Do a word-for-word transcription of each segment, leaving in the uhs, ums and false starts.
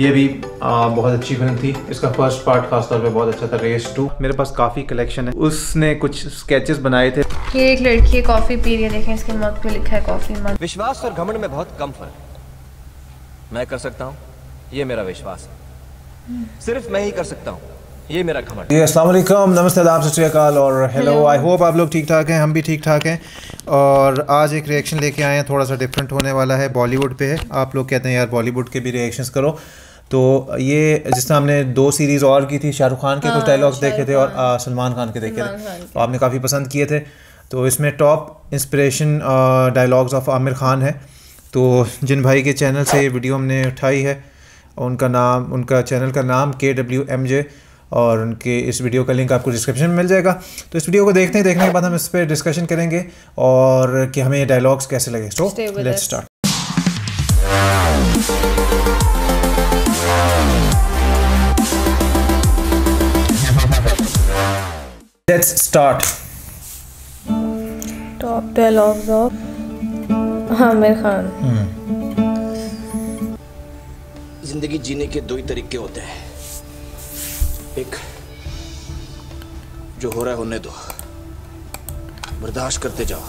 ये भी आ, बहुत अच्छी फिल्म थी। इसका फर्स्ट पार्ट खासतौर पे बहुत अच्छा था। रेस टू मेरे पास काफ़ी कलेक्शन है। उसने कुछ स्केचेस बनाए थे। ये एक लड़की है, कॉफ़ी पी रही है। देखें इसके मग पे लिखा है कॉफ़ी मग। विश्वास और घमंड में बहुत कम फर्क है। मैं कर सकता हूँ, ये मेरा विश्वास है। सिर्फ मैं ही कर सकता हूँ, ये मेरा घमंड। जी अस्सलाम वालेकुम, नमस्ते, आदाब, सत श्री अकाल और हेलो। आई होप आप लोग ठीक ठाक हैं, हम भी ठीक ठाक हैं। और आज एक रिएक्शन लेके आए हैं, थोड़ा सा डिफरेंट होने वाला है। बॉलीवुड पे है। आप लोग कहते हैं यार बॉलीवुड के भी रिएक्शंस करो, तो ये जिसने हमने दो सीरीज़ और की थी, शाहरुख खान के कुछ डायलॉग्स देखे थे और सलमान खान के देखे थे, तो आपने काफ़ी पसंद किए थे। तो इसमें top inspiration dialogues of Aamir Khan है। तो जिन भाई के चैनल से वीडियो हमने उठाई है, उनका नाम, उनका चैनल का नाम के डब्ल्यू एम जे, और उनके इस वीडियो का लिंक आपको डिस्क्रिप्शन में मिल जाएगा। तो इस वीडियो को देखते हैं, देखने के बाद हम इस पर डिस्कशन करेंगे और कि हमें ये डायलॉग्स कैसे लगे। So let's start. Let's start top dialogues of Aamir Khan. जिंदगी जीने के दो ही तरीके होते हैं, एक जो हो रहा है होने दो, बर्दाश्त करते जाओ,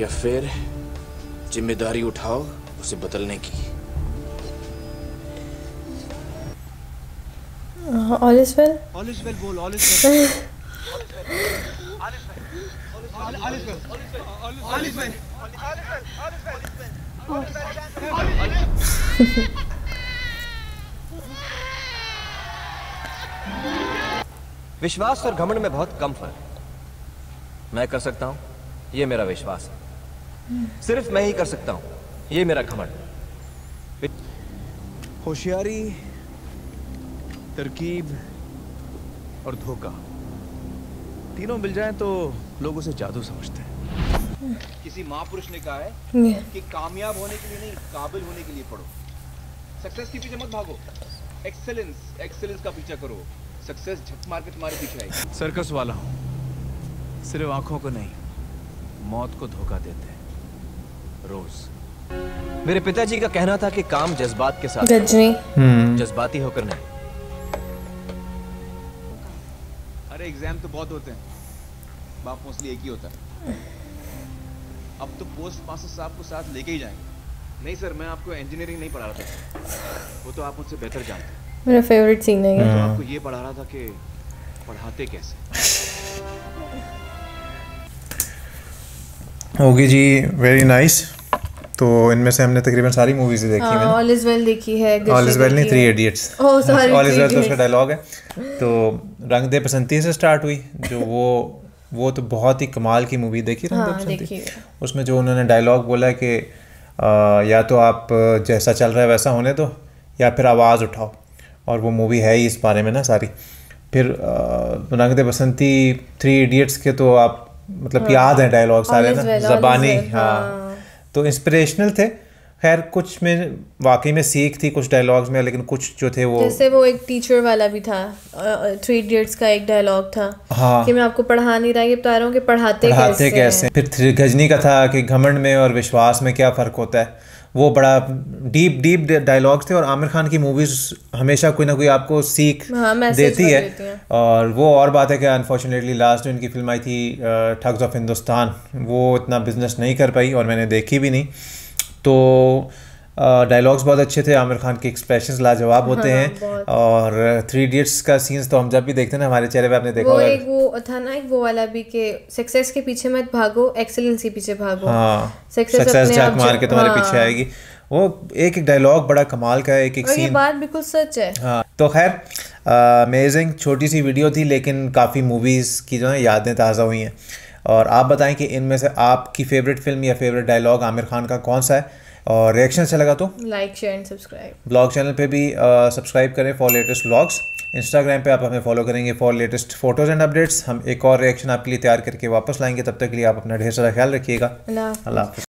या फिर जिम्मेदारी उठाओ उसे बदलने की। All is well? All is well बोल, all is well. All is well. All is well. All is well. विश्वास और घमंड में बहुत कम फर्क। मैं कर सकता हूँ, ये मेरा विश्वास है। सिर्फ मैं ही कर सकता हूँ, ये मेरा घमंड। होशियारी, तरकीब और धोखा, तीनों मिल जाए तो लोग उसे जादू समझते हैं। किसी महापुरुष ने कहा है कि कामयाब होने के लिए नहीं, काबिल होने के लिए पढ़ो। सक्सेस के पीछे मत भागो, एक्सेलेंस एक्सेलेंस का पीछा करो। सक्सेस झक मार के तुम्हारे पीछे आएगी। सर्कस वाला हूँ, सिर्फ आंखों को नहीं, मौत को धोखा देते हैं रोज। मेरे पिताजी का कहना था कि काम जज्बात के साथ, गजनी जज्बाती होकर नहीं। अरे एग्जाम तो बहुत होते हैं, बाप मोस्टली एक ही होता है। अब तो पोस्ट मास्टर साहब को साथ लेके ही जाएंगे। नहीं सर, मैं आपको इंजीनियरिंग नहीं पढ़ा रहा था, वो तो आप मुझसे बेहतर जानते हैं। मेरा फेवरेट सीन है। तो आपको ये पढ़ा रहा था कि पढ़ाते कैसे। ओके जी, वेरी नाइस। तो इनमें से हमने तकरीबन सारी मूवीज देखी है। ऑल इज वेल देखी है। ऑल इज वेल नहीं, Three Idiots. All is well तो उसका डायलॉग है। तो रंग दे बसंती से स्टार्ट हुई, जो वो वो तो बहुत ही कमाल की मूवी देखी रंग दे बसंती। उसमें जो उन्होंने डायलॉग बोला कि आ, या तो आप जैसा चल रहा है वैसा होने दो, या फिर आवाज़ उठाओ। और वो मूवी है ही इस बारे में ना सारी। फिर रंग दे बसंती, थ्री इडियट्स के तो आप मतलब हाँ, याद हैं डायलॉग सारे ना ज़बानी। हाँ, तो इंस्पिरेशनल थे। खैर कुछ में वाकई में सीख थी कुछ डायलॉग्स में, लेकिन कुछ जो थे वो जैसे वो एक टीचर वाला भी था। थ्री इडियट्स का एक डायलॉग था हाँ, कि मैं आपको पढ़ा नहीं रहा, ये बता रहा हूँ कि पढ़ाते, पढ़ाते कैसे, कैसे। फिर गजनी का था कि घमंड में और विश्वास में क्या फ़र्क होता है। वो बड़ा डीप डीप डायलॉग्स थे। और आमिर खान की मूवीज़ हमेशा कोई ना कोई आपको सीख हाँ, देती है।, है और वो और बात है कि अनफॉर्चुनेटली लास्ट जो इनकी फिल्म आई थी ठग्स ऑफ हिंदुस्तान, वो इतना बिजनेस नहीं कर पाई और मैंने देखी भी नहीं। तो डायलॉग्स बहुत अच्छे थे, आमिर खान के एक्सप्रेशंस लाजवाब होते हाँ, हैं। और थ्री इडियट्स का सीन्स तो हम जब भी देखते हैं ना, हमारे चेहरे पे आपने देखा होगा। वो वो था ना एक वो वाला भी कि सक्सेस के पीछे मत भागो, एक्सेलेंस के पीछे भागो। हाँ, सक्सेस झाक मार के तुम्हारे हाँ, पीछे आएगी। वो एक एक डायलॉग बड़ा कमाल का है, एक एक सीन। ये बात बिल्कुल सच है हाँ। तो खैर अमेजिंग छोटी सी वीडियो थी, लेकिन काफ़ी मूवीज़ की जो है यादें ताज़ा हुई हैं। और आप बताएं कि इनमें से आपकी फेवरेट फिल्म या फेवरेट डायलॉग आमिर खान का कौन सा है। और रिएक्शन अच्छा लगा तो like share and subscribe. Blog channel पे भी सब्सक्राइब करें फॉर लेटेस्ट ब्लॉग्स। इंस्टाग्राम पे आप हमें फॉलो करेंगे for latest photos and updates. हम एक और रिएक्शन आपके लिए तैयार करके वापस लाएंगे। तब तक के लिए आप अपना ढेर सारा ख्याल रखिएगा। अल्लाह हाफ़िज़।